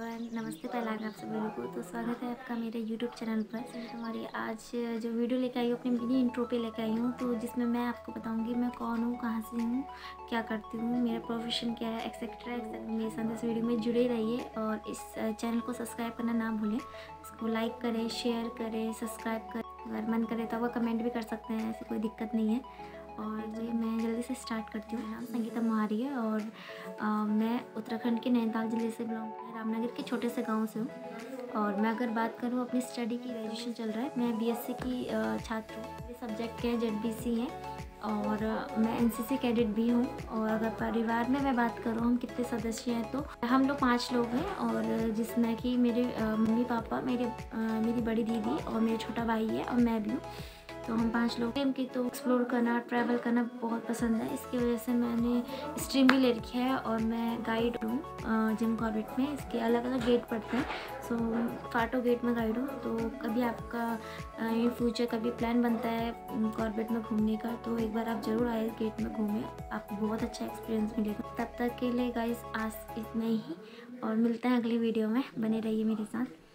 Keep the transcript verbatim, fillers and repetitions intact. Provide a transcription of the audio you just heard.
पर नमस्ते पहला आप सभी लोगों को तो स्वागत है आपका मेरे YouTube चैनल पर। हमारी आज जो वीडियो लेकर आई हूँ अपने मिनी इंट्रो पे लेकर आई हूँ, तो जिसमें मैं आपको बताऊंगी मैं कौन हूँ, कहाँ से हूँ, क्या करती हूँ, मेरा प्रोफेशन क्या है, एक्सेट्रा एक्सेट्रा। मेरे साथ इस वीडियो में जुड़े रहिए और इस चैनल को सब्सक्राइब करना ना भूलें। इसको लाइक करें, शेयर करें, सब्सक्राइब करें, अगर मन करे तो वह कमेंट भी कर सकते हैं, ऐसी कोई दिक्कत नहीं है। और ये मैं जल्दी से स्टार्ट करती हूँ। मेरा नाम संगीता महारी है और आ, मैं उत्तराखंड के नैनीताल ज़िले से बिलोंग करती हूँ, रामनगर के छोटे से गांव से हूँ। और मैं अगर बात करूँ अपनी स्टडी की, ग्रेजुएशन चल रहा है, मैं बीएससी की छात्र हूँ। मेरे सब्जेक्ट के हैं जेडबीसी हैं और मैं एनसीसी कैडेट भी हूँ। और अगर परिवार में मैं बात करूँ हम कितने सदस्य हैं, तो हम लोग पाँच लोग हैं, और जिसमें कि मेरे मम्मी पापा, मेरे मेरी बड़ी दीदी और मेरा छोटा भाई है और मैं भी हूँ। तो हम पांच लोग हैं। कि तो एक्सप्लोर करना, ट्रैवल करना बहुत पसंद है, इसकी वजह से मैंने स्ट्रीम भी ले रखी है और मैं गाइड हूँ जिम कॉर्बेट में। इसके अलग अलग गेट पड़ते हैं, सो फाटो गेट में गाइड हूँ। तो कभी आपका इन फ्यूचर कभी प्लान बनता है कॉर्बेट में घूमने का, तो एक बार आप ज़रूर आए, गेट में घूमें, आपको बहुत अच्छा एक्सपीरियंस मिलेगा। तब तक के लिए गाइस आज इतना ही, और मिलते हैं अगले वीडियो में, बने रहिए मेरे साथ।